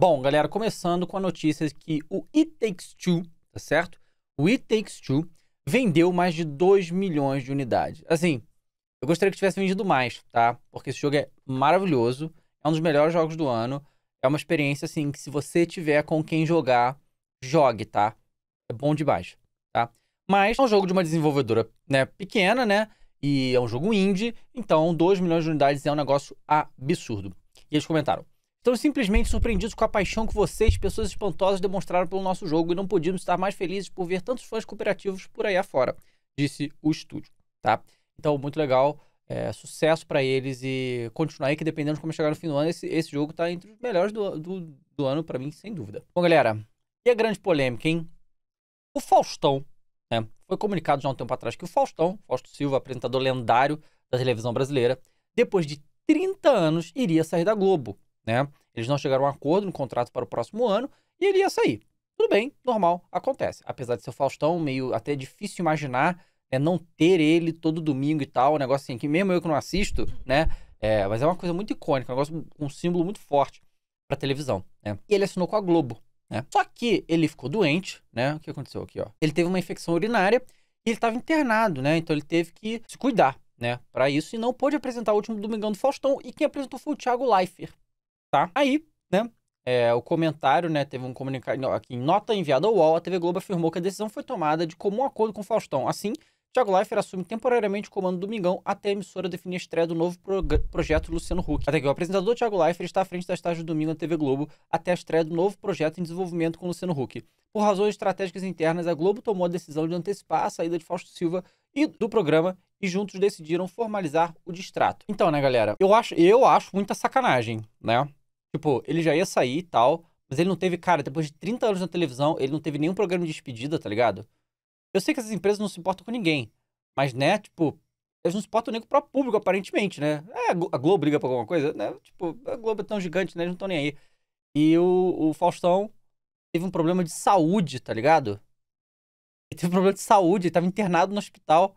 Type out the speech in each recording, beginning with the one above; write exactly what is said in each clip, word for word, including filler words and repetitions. Bom, galera, começando com a notícia que o It Takes Two, tá certo? O It Takes Two vendeu mais de dois milhões de unidades. Assim, eu gostaria que tivesse vendido mais, tá? Porque esse jogo é maravilhoso, é um dos melhores jogos do ano, é uma experiência, assim, que se você tiver com quem jogar, jogue, tá? É bom demais, tá? Mas é um jogo de uma desenvolvedora, né, pequena, né? E é um jogo indie, então dois milhões de unidades é um negócio absurdo. E eles comentaram: estamos simplesmente surpreendidos com a paixão que vocês, pessoas espantosas, demonstraram pelo nosso jogo e não podíamos estar mais felizes por ver tantos fãs cooperativos por aí afora, disse o estúdio, tá? Então, muito legal, é, sucesso pra eles e continuar aí, que dependendo de como chegar no fim do ano, esse, esse jogo tá entre os melhores do, do, do ano pra mim, sem dúvida. Bom, galera, e a grande polêmica, hein? O Faustão, né? Foi comunicado já há um tempo atrás que o Faustão, Fausto Silva, apresentador lendário da televisão brasileira, depois de trinta anos iria sair da Globo, né? Eles não chegaram a um acordo no contrato para o próximo ano e ele ia sair. Tudo bem, normal, acontece. Apesar de ser o Faustão, meio até difícil imaginar, né, não ter ele todo domingo e tal, um negócio assim, que mesmo eu que não assisto, né? É, mas é uma coisa muito icônica, um negócio, um símbolo muito forte para televisão, né? E ele assinou com a Globo, né? Só que ele ficou doente, né? O que aconteceu aqui, ó? Ele teve uma infecção urinária e ele estava internado, né? Então ele teve que se cuidar, né? Para isso, e não pôde apresentar o último Domingão do Faustão. E quem apresentou foi o Tiago Leifert, tá? Aí, né? É, o comentário, né? Teve um comunicado aqui em nota enviada ao U O L. A T V Globo afirmou que a decisão foi tomada de comum acordo com o Faustão. Assim, Tiago Leifert assume temporariamente o comando do Domingão até a emissora definir a estreia do novo pro projeto Luciano Huck. Até que o apresentador Tiago Leifert está à frente da estágio do domingo na T V Globo até a estreia do novo projeto em desenvolvimento com Luciano Huck. Por razões estratégicas internas, a Globo tomou a decisão de antecipar a saída de Fausto Silva e do programa e juntos decidiram formalizar o distrato. Então, né, galera, eu acho, eu acho muita sacanagem, né? Tipo, ele já ia sair e tal, mas ele não teve, cara, depois de trinta anos na televisão, ele não teve nenhum programa de despedida, tá ligado? Eu sei que essas empresas não se importam com ninguém, mas, né, tipo, eles não se importam nem com o próprio público, aparentemente, né? É, a Globo liga pra alguma coisa, né? Tipo, a Globo é tão gigante, né? Eles não estão nem aí. E o, o Faustão teve um problema de saúde, tá ligado? Ele teve um problema de saúde, ele tava internado no hospital,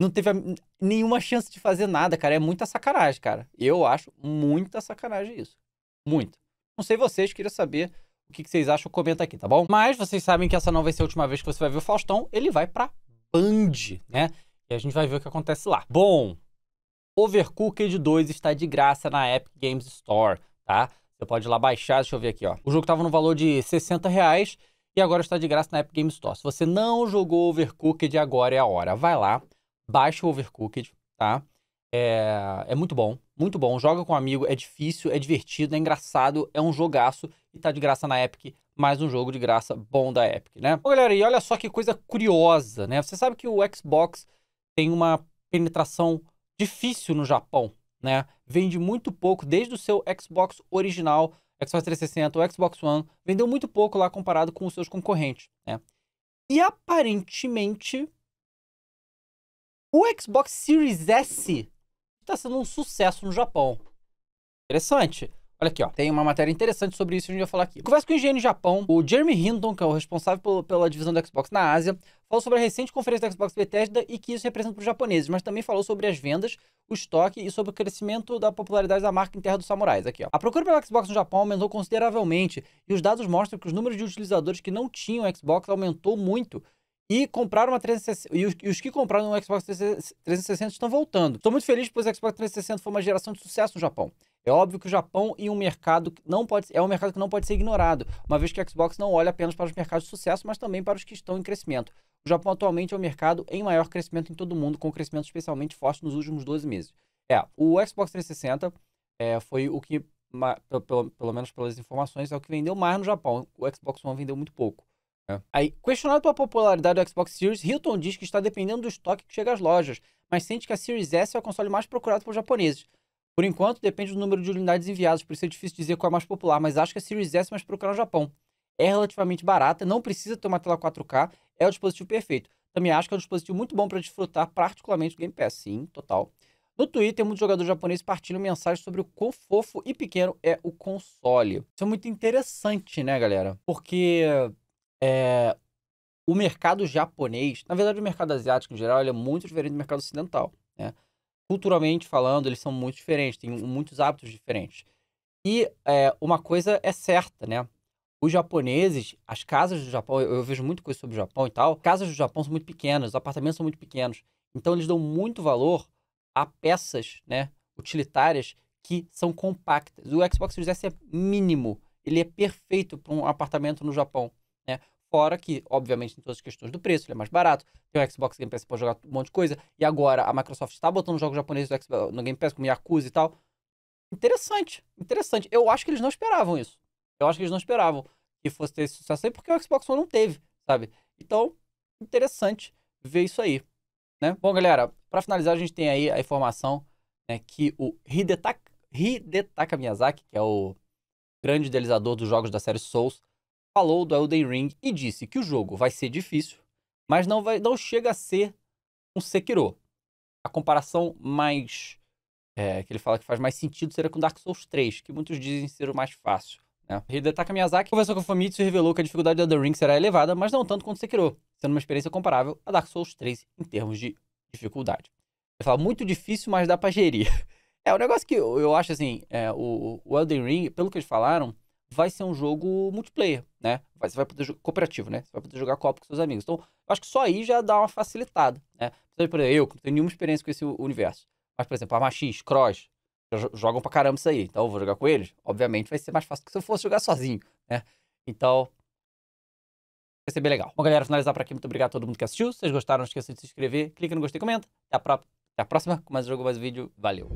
não teve a, nenhuma chance de fazer nada, cara. É muita sacanagem, cara. Eu acho muita sacanagem isso. Muito. Não sei vocês, queria saber... O que vocês acham, comenta aqui, tá bom? Mas vocês sabem que essa não vai ser a última vez que você vai ver o Faustão. Ele vai pra Band, né? E a gente vai ver o que acontece lá. Bom, Overcooked dois está de graça na Epic Games Store, tá? Você pode ir lá baixar, deixa eu ver aqui, ó. O jogo tava no valor de sessenta reais e agora está de graça na Epic Games Store. Se você não jogou Overcooked, agora é a hora. Vai lá, baixa o Overcooked, tá? É, é muito bom, muito bom. Joga com um amigo, é difícil, é divertido, é engraçado, é um jogaço e tá de graça na Epic, mais um jogo de graça bom da Epic, né? Bom, galera, e olha só que coisa curiosa, né? Você sabe que o Xbox tem uma penetração difícil no Japão, né? Vende muito pouco, desde o seu Xbox original, Xbox trezentos e sessenta, o Xbox One, vendeu muito pouco lá comparado com os seus concorrentes, né? E aparentemente, o Xbox Series S está sendo um sucesso no Japão. Interessante. Olha aqui, ó. Tem uma matéria interessante sobre isso que a gente vai falar aqui. Conversa com o I G N Japão. O Jeremy Hinton, que é o responsável pelo, pela divisão do Xbox na Ásia, falou sobre a recente conferência da Xbox Bethesda e que isso representa para os japoneses, mas também falou sobre as vendas, o estoque e sobre o crescimento da popularidade da marca em terra dos samurais. Aqui, ó. A procura pelo Xbox no Japão aumentou consideravelmente e os dados mostram que os números de utilizadores que não tinham Xbox aumentou muito. E, compraram uma trezentos e sessenta, e, os, e os que compraram um Xbox trezentos e sessenta estão voltando. Estou muito feliz, pois o Xbox trezentos e sessenta foi uma geração de sucesso no Japão. É óbvio que o Japão e um mercado que não pode, é um mercado que não pode ser ignorado, uma vez que o Xbox não olha apenas para os mercados de sucesso, mas também para os que estão em crescimento. O Japão atualmente é o mercado em maior crescimento em todo o mundo, com um crescimento especialmente forte nos últimos doze meses. É, o Xbox trezentos e sessenta é, foi o que, pelo, pelo menos pelas informações, é o que vendeu mais no Japão. O Xbox One vendeu muito pouco. É. Aí, questionado pela popularidade do Xbox Series, Hilton diz que está dependendo do estoque que chega às lojas, mas sente que a Series S é o console mais procurado pelos japoneses. Por enquanto, depende do número de unidades enviadas, por isso é difícil dizer qual é mais popular, mas acho que a Series S é mais procurada no Japão. É relativamente barata, não precisa ter uma tela quatro K, é o dispositivo perfeito. Também acho que é um dispositivo muito bom para desfrutar, particularmente do Game Pass. Sim, total. No Twitter, muitos jogadores japoneses partilham mensagens sobre o quão fofo e pequeno é o console. Isso é muito interessante, né, galera? Porque... É, o mercado japonês, na verdade o mercado asiático em geral, ele é muito diferente do mercado ocidental, né? Culturalmente falando, eles são muito diferentes, têm muitos hábitos diferentes. E é, uma coisa é certa, né? Os japoneses, as casas do Japão, eu, eu vejo muita coisa sobre o Japão e tal, casas do Japão são muito pequenas, os apartamentos são muito pequenos. Então, eles dão muito valor a peças, né, utilitárias que são compactas. O Xbox Series S é mínimo. Ele é perfeito para um apartamento no Japão, né? Fora que, obviamente, tem todas as questões do preço, ele é mais barato. Tem o Xbox Game Pass, você pode jogar um monte de coisa. E agora, a Microsoft está botando jogos japoneses no Game Pass, como Yakuza e tal. Interessante, interessante. Eu acho que eles não esperavam isso. Eu acho que eles não esperavam que fosse ter esse sucesso aí, porque o Xbox One não teve, sabe? Então, interessante ver isso aí, né? Bom, galera, para finalizar, a gente tem aí a informação, né, que o Hidetaka, Hidetaka Miyazaki, que é o grande idealizador dos jogos da série Souls, falou do Elden Ring e disse que o jogo vai ser difícil, mas não, vai, não chega a ser um Sekiro. A comparação mais... É, que ele fala que faz mais sentido seria com Dark Souls três, que muitos dizem ser o mais fácil, né? Hidetaka Miyazaki conversou com a Famitsu e revelou que a dificuldade do Elden Ring será elevada, mas não tanto quanto Sekiro, sendo uma experiência comparável a Dark Souls três em termos de dificuldade. Ele fala, muito difícil, mas dá pra gerir. É, o negócio que eu, eu acho assim, é, o, o Elden Ring, pelo que eles falaram, vai ser um jogo multiplayer, né? Você vai poder jogar cooperativo, né? Você vai poder jogar co-op com seus amigos. Então, eu acho que só aí já dá uma facilitada, né? Por exemplo, eu, que não tenho nenhuma experiência com esse universo. Mas, por exemplo, a Machis, Cross, jogam pra caramba isso aí. Então, eu vou jogar com eles. Obviamente, vai ser mais fácil que se eu fosse jogar sozinho, né? Então, vai ser bem legal. Bom, galera, finalizar por aqui. Muito obrigado a todo mundo que assistiu. Se vocês gostaram, não esqueçam de se inscrever. Clica no gostei e comenta. Até a, pro... Até a próxima. Com mais jogo, mais vídeo. Valeu!